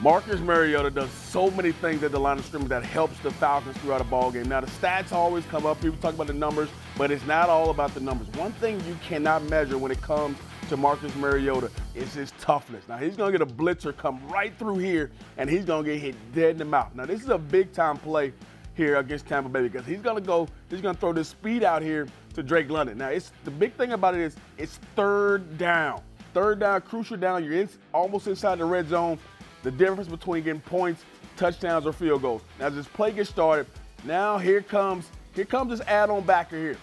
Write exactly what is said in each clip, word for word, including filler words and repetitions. Marcus Mariota does so many things at the line of scrimmage that helps the Falcons throughout a ball game. Now, the stats always come up. People talk about the numbers, but it's not all about the numbers. One thing you cannot measure when it comes to Marcus Mariota is his toughness. Now, he's going to get a blitzer come right through here, and he's going to get hit dead in the mouth. Now, this is a big-time play here against Tampa Bay because he's going to go, he's going to throw this speed out here to Drake London. Now, it's the big thing about it is it's third down. Third down, crucial down. You're in, almost inside the red zone. The difference between getting points, touchdowns, or field goals. Now, as this play gets started, now here comes here comes this add-on backer here.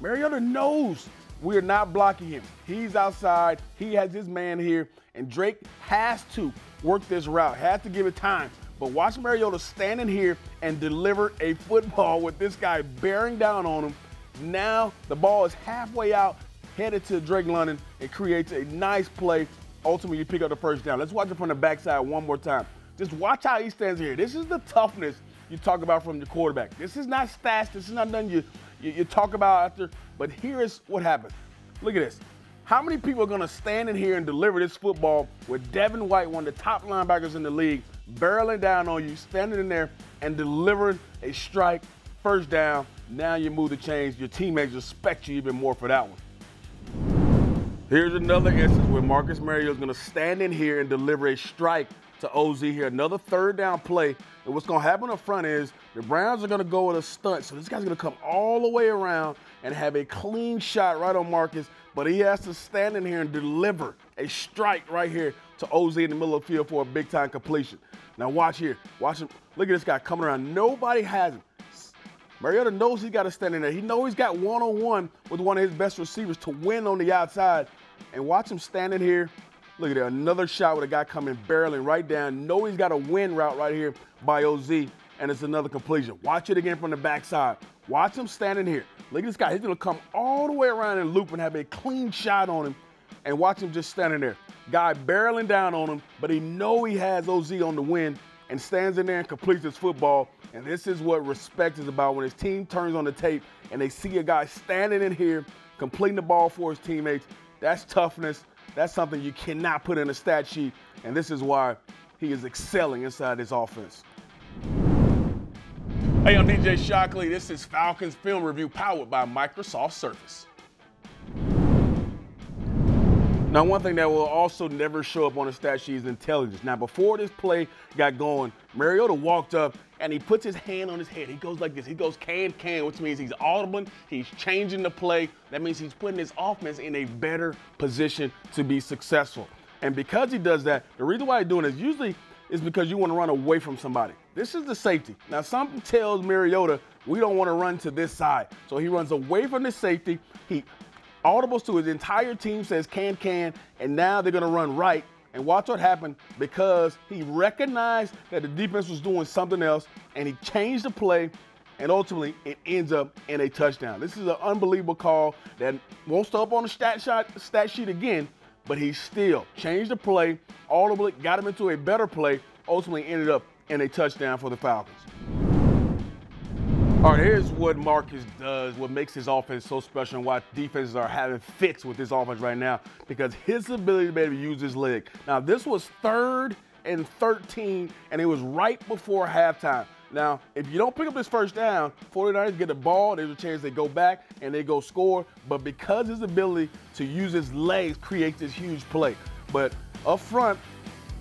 Mariota knows we are not blocking him. He's outside. He has his man here, and Drake has to work this route, has to give it time. But watch Mariota standing here and deliver a football with this guy bearing down on him. Now the ball is halfway out, headed to Drake London. It creates a nice play. Ultimately, you pick up the first down. Let's watch it from the backside one more time. Just watch how he stands here. This is the toughness you talk about from the quarterback. This is not stats. This is not nothing you, you, you talk about after. But here is what happens. Look at this. How many people are going to stand in here and deliver this football with Devin White, one of the top linebackers in the league, barreling down on you, standing in there, and delivering a strike, first down. Now you move the chains. Your teammates respect you even more for that one. Here's another instance where Marcus Mariota is going to stand in here and deliver a strike to O Z here. Another third down play. And what's going to happen up front is the Browns are going to go with a stunt. So this guy's going to come all the way around and have a clean shot right on Marcus. But he has to stand in here and deliver a strike right here to O Z in the middle of the field for a big-time completion. Now watch here. Watch him. Look at this guy coming around. Nobody has him. Mariota knows he's got to stand in there. He knows he's got one-on-one with one of his best receivers to win on the outside. And watch him standing here. Look at that, another shot with a guy coming barreling right down. Know he's got a win route right here by O Z, and it's another completion. Watch it again from the backside. Watch him standing here. Look at this guy. He's going to come all the way around and loop and have a clean shot on him. And watch him just standing there. Guy barreling down on him, but he know he has O Z on the win and stands in there and completes his football. And this is what respect is about, when his team turns on the tape and they see a guy standing in here, completing the ball for his teammates. That's toughness. That's something you cannot put in a stat sheet. And this is why he is excelling inside his offense. Hey, I'm D J Shockley. This is Falcons Film Review powered by Microsoft Surface. Now, one thing that will also never show up on a stat sheet is intelligence. Now, before this play got going, Mariota walked up and he puts his hand on his head. He goes like this. He goes can, can, which means he's audibling. He's changing the play. That means he's putting his offense in a better position to be successful. And because he does that, the reason why he's doing this usually is because you want to run away from somebody. This is the safety. Now, something tells Mariota we don't want to run to this side. So he runs away from the safety. He audibles to his entire team, says can, can, and now they're going to run right. And watch what happened, because he recognized that the defense was doing something else, and he changed the play, and ultimately it ends up in a touchdown. This is an unbelievable call that won't show up on the stat, shot, stat sheet again, but he still changed the play, audibly got him into a better play, ultimately ended up in a touchdown for the Falcons. All right, here's what Marcus does, what makes his offense so special and why defenses are having fits with this offense right now, because his ability to be able to use his leg. Now, this was third and thirteen, and it was right before halftime. Now, if you don't pick up this first down, forty-niners get the ball, there's a chance they go back and they go score, but because his ability to use his legs creates this huge play. But up front,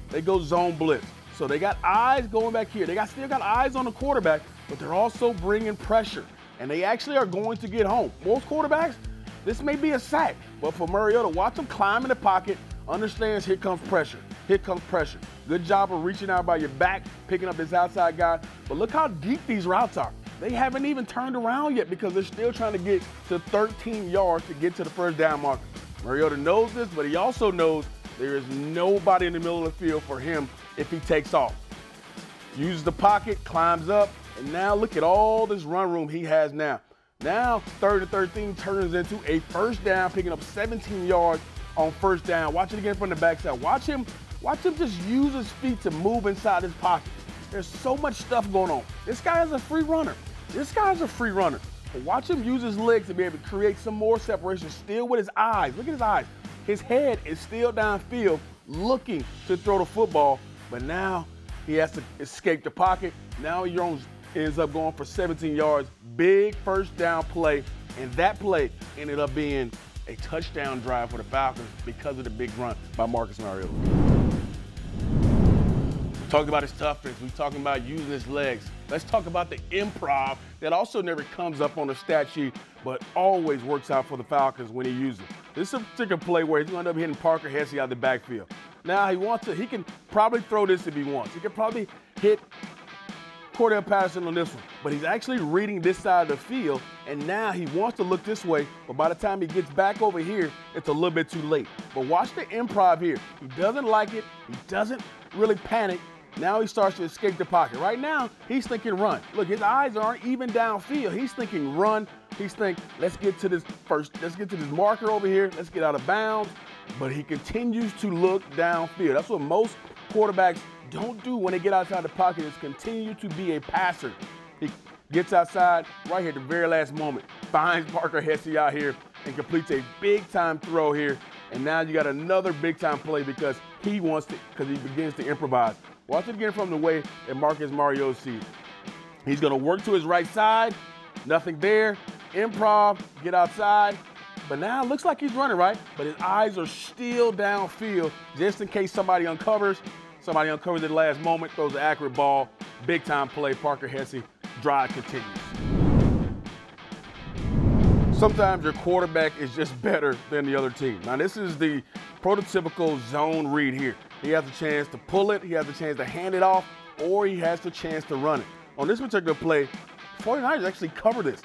they go zone blitz. So they got eyes going back here. They got still got eyes on the quarterback, but they're also bringing pressure, and they actually are going to get home. Most quarterbacks, this may be a sack, but for Mariota, watch him climb in the pocket, understands here comes pressure, here comes pressure. Good job of reaching out by your back, picking up this outside guy, but look how deep these routes are. They haven't even turned around yet because they're still trying to get to thirteen yards to get to the first down marker. Mariota knows this, but he also knows there is nobody in the middle of the field for him if he takes off. Uses the pocket, climbs up, and now look at all this run room he has now. Now third and thirteen turns into a first down, picking up seventeen yards on first down. Watch it again from the backside. Watch him, watch him just use his feet to move inside his pocket. There's so much stuff going on. This guy is a free runner. This guy is a free runner. But watch him use his legs to be able to create some more separation, still with his eyes. Look at his eyes. His head is still downfield looking to throw the football. But now he has to escape the pocket. Now he ends up going for seventeen yards. Big first down play. And that play ended up being a touchdown drive for the Falcons because of the big run by Marcus Mariota. Talking about his toughness, we're talking about using his legs. Let's talk about the improv that also never comes up on the stat sheet, but always works out for the Falcons when he uses it. This is a particular play where he's going to end up hitting Parker Hesse out of the backfield. Now he wants to, he can probably throw this if he wants. He can probably hit Cordarrelle Patterson on this one, but he's actually reading this side of the field, and now he wants to look this way, but by the time he gets back over here, it's a little bit too late. But watch the improv here. He doesn't like it. He doesn't really panic. Now he starts to escape the pocket. Right now, he's thinking run. Look, his eyes aren't even downfield. He's thinking run. He's thinking, let's get to this first, let's get to this marker over here. Let's get out of bounds. But he continues to look downfield. That's what most quarterbacks don't do when they get outside the pocket, is continue to be a passer. He gets outside right here at the very last moment, finds Parker Hesse out here and completes a big-time throw here. And now you got another big-time play because he wants to, because he begins to improvise. Watch it again from the way that Marcus Mariota sees. He's going to work to his right side. Nothing there. Improv, get outside. But now it looks like he's running, right? But his eyes are still downfield just in case somebody uncovers. Somebody uncovers at the last moment, throws an accurate ball. Big-time play, Parker Hesse. Drive continues. Sometimes your quarterback is just better than the other team. Now, this is the prototypical zone read here. He has a chance to pull it, he has a chance to hand it off, or he has the chance to run it. On this particular play, forty-niners actually cover this.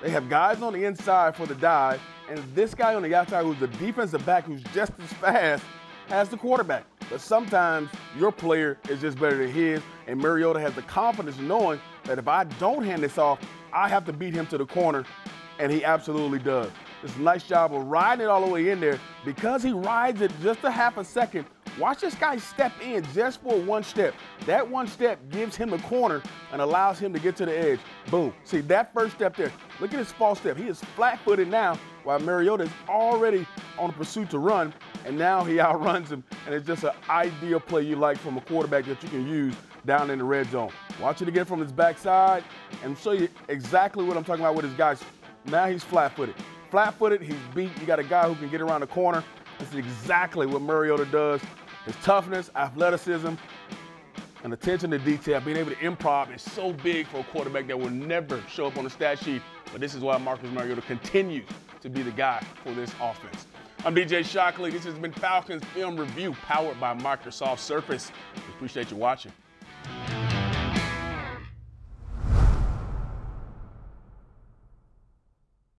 They have guys on the inside for the dive, and this guy on the outside, who's the defensive back, who's just as fast as the quarterback. But sometimes your player is just better than his, and Mariota has the confidence knowing that if I don't hand this off, I have to beat him to the corner, and he absolutely does. It's a nice job of riding it all the way in there. Because he rides it just a half a second, watch this guy step in just for one step. That one step gives him a corner and allows him to get to the edge. Boom. See, that first step there. Look at his false step. He is flat-footed now while Mariota is already on a pursuit to run, and now he outruns him, and it's just an ideal play you like from a quarterback that you can use down in the red zone. Watch it again from his backside and show you exactly what I'm talking about with his guys. Now he's flat-footed. Flat-footed, he's beat. You got a guy who can get around the corner. That's exactly what Mariota does. His toughness, athleticism, and attention to detail, being able to improv is so big for a quarterback that will never show up on the stat sheet. But this is why Marcus Mariota continues to be the guy for this offense. I'm D J Shockley. This has been Falcons Film Review, powered by Microsoft Surface. We appreciate you watching.